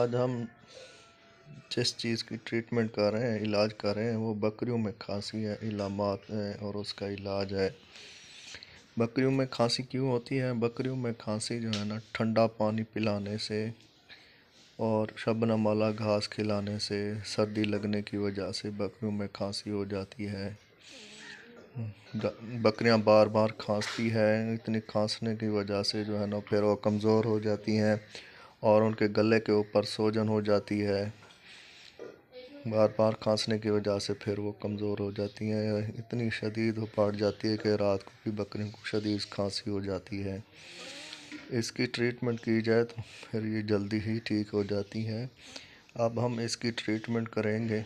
आज हम जिस चीज़ की ट्रीटमेंट कर रहे हैं, इलाज कर रहे हैं, वो बकरियों में खांसी है, इलामात हैं और उसका इलाज है। बकरियों में खांसी क्यों होती है? बकरियों में खांसी जो है ना, ठंडा पानी पिलाने से और शबनम वाला घास खिलाने से, सर्दी लगने की वजह से बकरियों में खांसी हो जाती है। बकरियां बार बार खांसती हैं, इतनी खांसने की वजह से जो है ना फिर वो कमज़ोर हो जाती हैं और उनके गले के ऊपर सूजन हो जाती है। बार बार खांसने की वजह से फिर वो कमज़ोर हो जाती हैं, इतनी शदीद हो पड़ जाती है कि रात को भी बकरियों को शदीद खांसी हो जाती है। इसकी ट्रीटमेंट की जाए तो फिर ये जल्दी ही ठीक हो जाती हैं। अब हम इसकी ट्रीटमेंट करेंगे।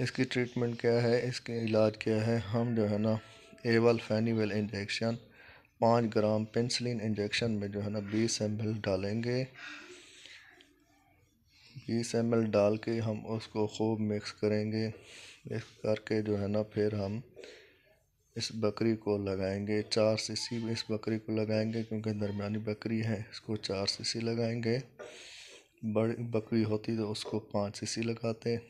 इसकी ट्रीटमेंट क्या है, इसके इलाज क्या है? हम जो है ना एवल फेनीवेल इंजेक्शन 5 ग्राम पेनिसिलिन इंजेक्शन में जो है ना 20 ml डालेंगे। 20 ml डाल के हम उसको खूब मिक्स करेंगे। मिक्स करके जो है ना फिर हम इस बकरी को लगाएंगे। 4 cc इस बकरी को लगाएंगे क्योंकि दरमियानी बकरी है, इसको 4 cc लगाएंगे। बड़ी बकरी होती तो उसको 5 cc लगाते।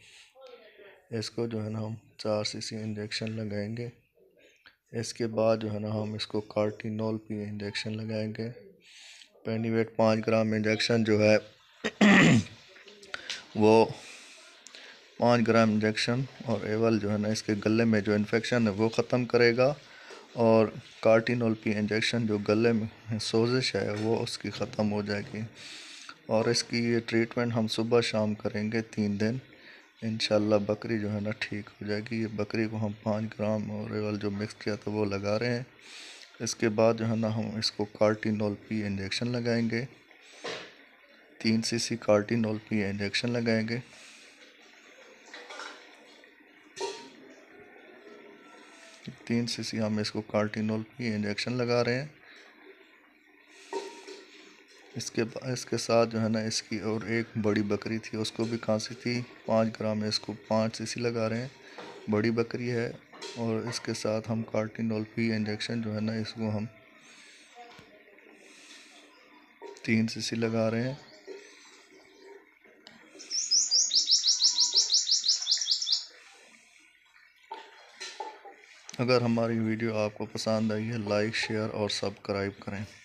इसको जो है ना हम 4 cc इंजेक्शन लगाएंगे। इसके बाद जो है ना हम इसको कार्टिनोल पी इंजेक्शन लगाएंगे। पेनीवेट 5 ग्राम इंजेक्शन जो है वो 5 ग्राम इंजेक्शन और एवल जो है ना इसके गले में जो इन्फेक्शन है वो ख़त्म करेगा और कार्टिनोल पी इंजेक्शन जो गले में सोजिश है वो उसकी ख़त्म हो जाएगी। और इसकी ये ट्रीटमेंट हम सुबह शाम करेंगे 3 दिन। इंशाल्लाह बकरी जो है ना ठीक हो जाएगी। ये बकरी को हम 5 ग्राम और एवल जो मिक्स किया था वो लगा रहे हैं। इसके बाद जो है ना हम इसको कार्टिनोल पी इंजेक्शन लगाएंगे। 3 cc कार्टिनोल पी इंजेक्शन लगाएंगे। हम इसको कार्टिनोल पी इंजेक्शन लगा रहे हैं। इसके साथ जो है ना इसकी और एक बड़ी बकरी थी, उसको भी खांसी थी, 5 ग्राम, इसको 5 cc लगा रहे हैं, बड़ी बकरी है। और इसके साथ हम कार्टिनोल पी इंजेक्शन जो है ना इसको हम 3 cc लगा रहे हैं। अगर हमारी वीडियो आपको पसंद आई है, लाइक, शेयर और सब्सक्राइब करें।